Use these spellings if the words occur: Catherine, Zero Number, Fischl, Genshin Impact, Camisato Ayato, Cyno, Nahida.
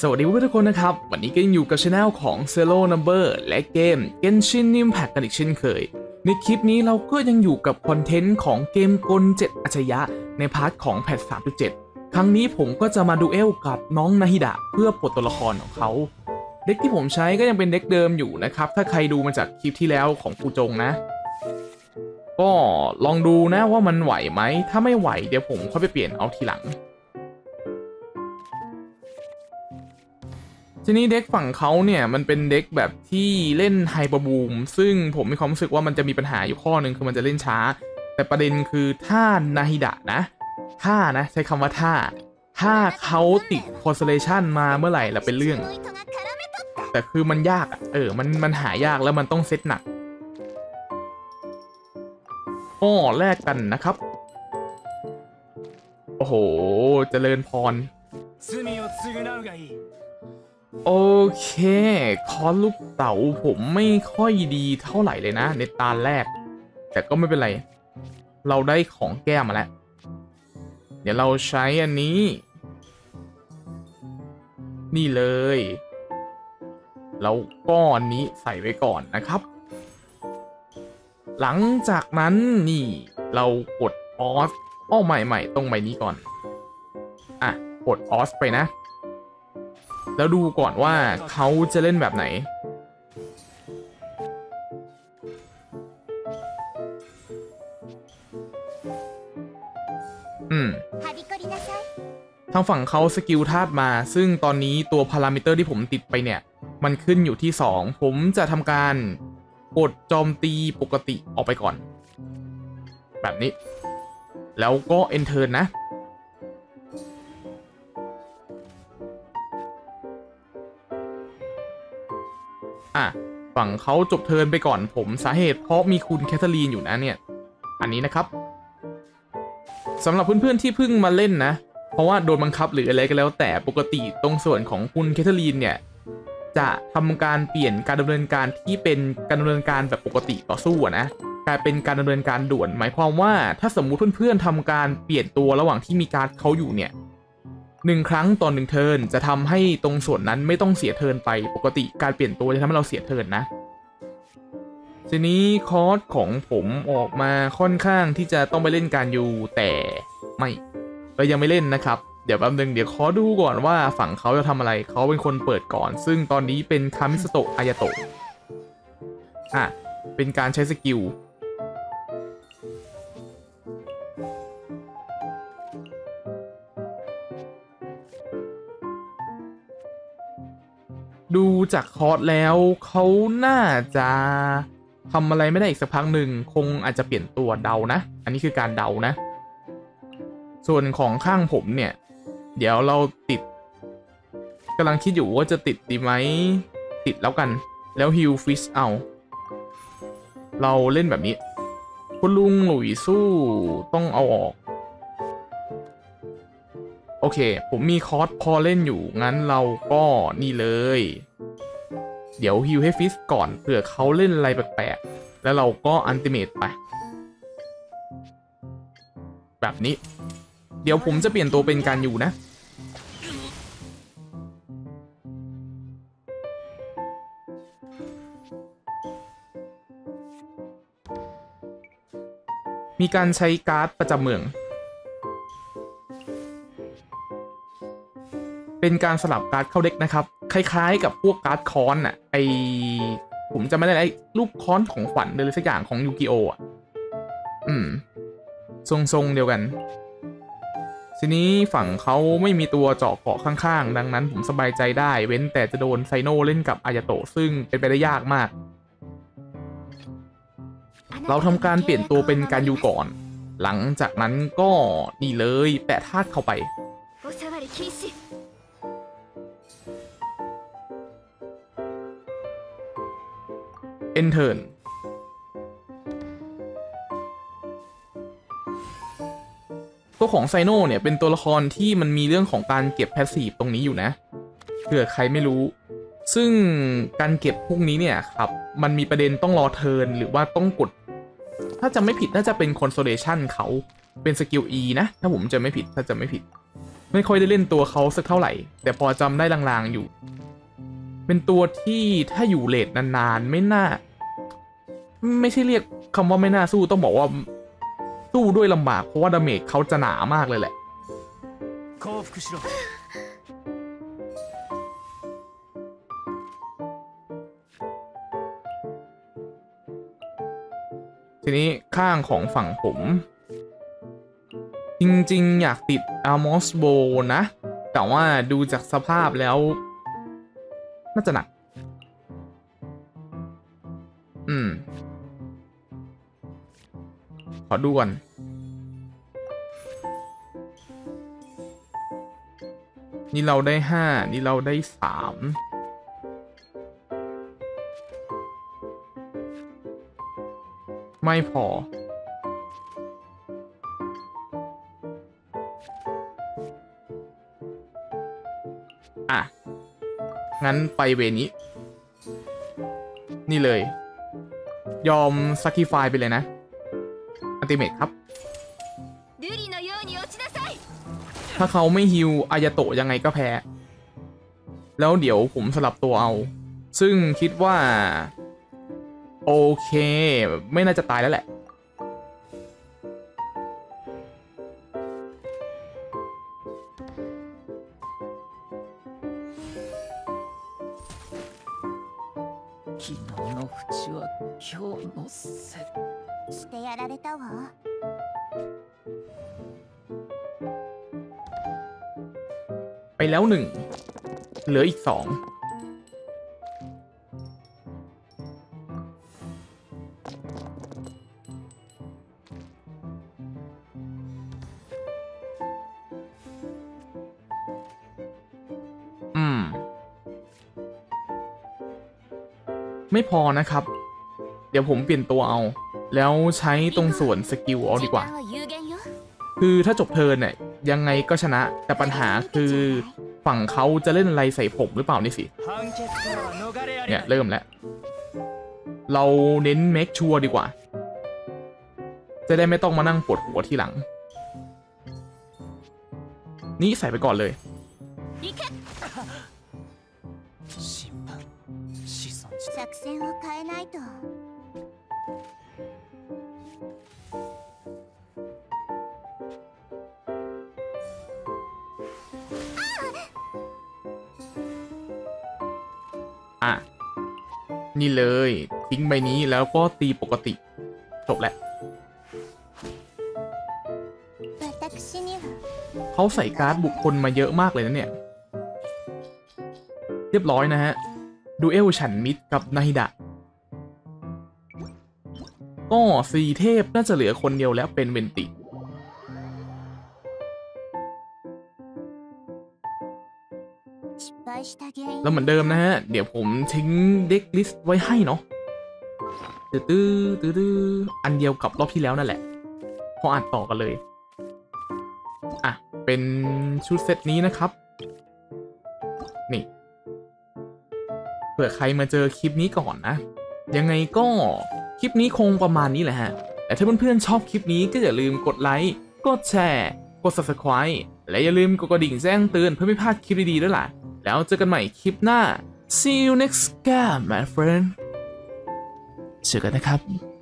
สวัสดีเพื่อนทุกคนนะครับวันนี้ก็ยังอยู่กับช่องของ Zero Number และเกม Genshin Impact กันอีกเช่นเคยในคลิปนี้เราก็ยังอยู่กับคอนเทนต์ของเกมกล7อัจฉริยะในพาร์ทของแพท 3.7 ครั้งนี้ผมก็จะมาดูเอลกับน้องนาฮิดะเพื่อปลดตัวละครของเขาเด็กที่ผมใช้ก็ยังเป็นเด็กเดิมอยู่นะครับถ้าใครดูมาจากคลิปที่แล้วของกูจงนะก็ลองดูนะว่ามันไหวไหมถ้าไม่ไหวเดี๋ยวผมค่อยไปเปลี่ยนเอาทีหลังทีนี้เด็กฝั่งเขาเนี่ยมันเป็นเด็กแบบที่เล่นไฮเปอร์บูมซึ่งผมมีความรู้สึกว่ามันจะมีปัญหาอยู่ข้อหนึ่งคือมันจะเล่นช้าแต่ประเด็นคือถ้านาฮิดะนะใช้คำว่าถ้าเขาติดคอนเซเลชันมาเมื่อไหร่ละเป็นเรื่องแต่คือมันยากมันหายากแล้วมันต้องเซตหนักอ้อแลกกันนะครับโอ้โหเจริญพรโอเคคอนลูกเต๋าผมไม่ค่อยดีเท่าไหร่เลยนะในตาแรกแต่ก็ไม่เป็นไรเราได้ของแก้มาแล้วเดี๋ยวเราใช้อันนี้นี่เลยแล้วก้อนนี้ใส่ไว้ก่อนนะครับหลังจากนั้นนี่เรากดออสใหม่ตรงใบนี้ก่อนอ่ะกดออสไปนะแล้วดูก่อนว่าเขาจะเล่นแบบไหนทางฝั่งเขาสกิลธาตุมาซึ่งตอนนี้ตัวพารามิเตอร์ที่ผมติดไปเนี่ยมันขึ้นอยู่ที่2ผมจะทำการกดโจมตีปกติออกไปก่อนแบบนี้แล้วก็เอนเทิร์นนะฝั่งเขาจบเทิร์นไปก่อนผมสาเหตุเพราะมีคุณแคทเธอรีนอยู่นะเนี่ยอันนี้นะครับสำหรับเพื่อนๆที่เพิ่งมาเล่นนะเพราะว่าโดนบังคับหรืออะไรก็แล้วแต่ปกติตรงส่วนของคุณแคทเธอรีนเนี่ยจะทำการเปลี่ยนการดำเนินการที่เป็นการดำเนินการแบบปกติต่อสู้นะกลายเป็นการดำเนินการด่วนหมายความว่าถ้าสมมุติเพื่อนๆทำการเปลี่ยนตัวระหว่างที่มีการ์ดเขาอยู่เนี่ย1 ครั้งตอน1 เทิร์นจะทำให้ตรงส่วนนั้นไม่ต้องเสียเทิร์นไปปกติการเปลี่ยนตัวจะทำให้เราเสียเทิร์นนะทีนี้คอร์สของผมออกมาค่อนข้างที่จะต้องไปเล่นการอยู่แต่เรายังไม่เล่นนะครับเดี๋ยวแป๊บนึงเดี๋ยวขอดูก่อนว่าฝั่งเขาจะทำอะไรเขาเป็นคนเปิดก่อนซึ่งตอนนี้เป็นคามิสโตะอายาโตะเป็นการใช้สกิลดูจากคอร์สแล้วเขาน่าจะทำอะไรไม่ได้อีกสักพักหนึ่งคงอาจจะเปลี่ยนตัวเดานะอันนี้คือการเดานะส่วนของข้างผมเนี่ยเดี๋ยวเราติดกำลังคิดอยู่ว่าจะติดดีไหมติดแล้วกันแล้วฮิลฟิชเอาเราเล่นแบบนี้คุณลุงหลุยสู้ต้องเอาออกโอเคผมมีคอร์สพอเล่นอยู่งั้นเราก็นี่เลยเดี๋ยวฮิลให้ฟิสก่อนเผื่อเขาเล่นอะไรแปลกๆแล้วเราก็อัลติเมทไปแบบนี้เดี๋ยวผมจะเปลี่ยนตัวเป็นการอยู่นะมีการใช้การ์ดประจำเมืองเป็นการสลับการ์ดเข้าเด็กนะครับคล้ายๆกับพวกการ์ดค้อนผมจะไม่ได้ลูกค้อนของขวัญหรือสักอย่างของยูกิโอทรงๆเดียวกันทีนี้ฝั่งเขาไม่มีตัวเจาะเกาะข้างๆดังนั้นผมสบายใจได้เว้นแต่จะโดนไซโนเล่นกับอายาโตะซึ่งเป็นไปได้ยากมากเราทำการเปลี่ยนตัวเป็นการยูก่อนหลังจากนั้นก็นี่เลยแปะธาตุเข้าไปEnter ตัวของไซโนเนี่ยเป็นตัวละครที่มันมีเรื่องของการเก็บแพสซีฟตรงนี้อยู่นะเผื่อใครไม่รู้ซึ่งการเก็บพวกนี้เนี่ยครับมันมีประเด็นต้องรอเทิร์นหรือว่าต้องกดถ้าจะไม่ผิดน่าจะเป็นคอนโซเลชันเขาเป็นสกิล E นะถ้าผมจะไม่ผิด ไม่ค่อยได้เล่นตัวเขาสักเท่าไหร่แต่พอจำได้ลางๆอยู่เป็นตัวที่ถ้าอยู่เลทนานๆไม่น่าไม่ใช่เรียกคำว่าไม่น่าสู้ต้องบอกว่าสู้ด้วยลำบากเพราะว่าดาเมจเขาจะหนามากเลยแหละทีนี้ข้างของฝั่งผมจริงๆอยากติดอามอสโบนะแต่ว่าดูจากสภาพแล้วน่าจะหนักขอดูก่อนนี่เราได้5นี่เราได้3ไม่พออ่ะงั้นไปเวนี้นี่เลยยอมซักคิไฟไปเลยนะอัลติเมทครับถ้าเขาไม่ฮิวอายาโตะยังไงก็แพ้แล้วเดี๋ยวผมสลับตัวเอาซึ่งคิดว่าโอเคไม่น่าจะตายแล้วแหละไปแล้วหนึ่งเหลืออีกสองไม่พอนะครับเดี๋ยวผมเปลี่ยนตัวเอาแล้วใช้ตรงส่วนสกิลเอาดีกว่าคือถ้าจบเทิร์นเนี่ยยังไงก็ชนะแต่ปัญหาคือฝั่งเขาจะเล่นอะไรใส่ผมหรือเปล่านี่สิเนี่ยเริ่มแล้วเราเน้นเมคชัวร์ดีกว่าจะได้ไม่ต้องมานั่งปวดหัวทีหลังนี่ใส่ไปก่อนเลยนี่เลยทิ้งใบนี้แล้วก็ตีปกติจบแหละเขาใส่การ์ดบุคคลมาเยอะมากเลยนะเนี่ยเรียบร้อยนะฮะดูเอลฉันมิดกับนาฮิดะก็สี่เทพน่าจะเหลือคนเดียวแล้วเป็นเวนติแล้วเหมือนเดิมนะฮะเดี๋ยวผมทิ้งเด็กลิสต์ไว้ให้เนาะอันเดียวกับรอบที่แล้วนั่นแหละพออ่านต่อกันเลยอ่ะเป็นชุดเซตนี้นะครับนี่เผื่อใครมาเจอคลิปนี้ก่อนนะยังไงก็คลิปนี้คงประมาณนี้แหละฮะแต่ถ้าเพื่อนๆชอบคลิปนี้ก็อย่าลืมกดไลค์กดแชร์กด Subscribe และอย่าลืมกดกระดิ่งแจ้งเตือนเพื่อไม่พลาดคลิปดีๆด้วยล่ะแล้วเจอกันใหม่คลิปหน้า See you next time my friend เจอกันนะครับ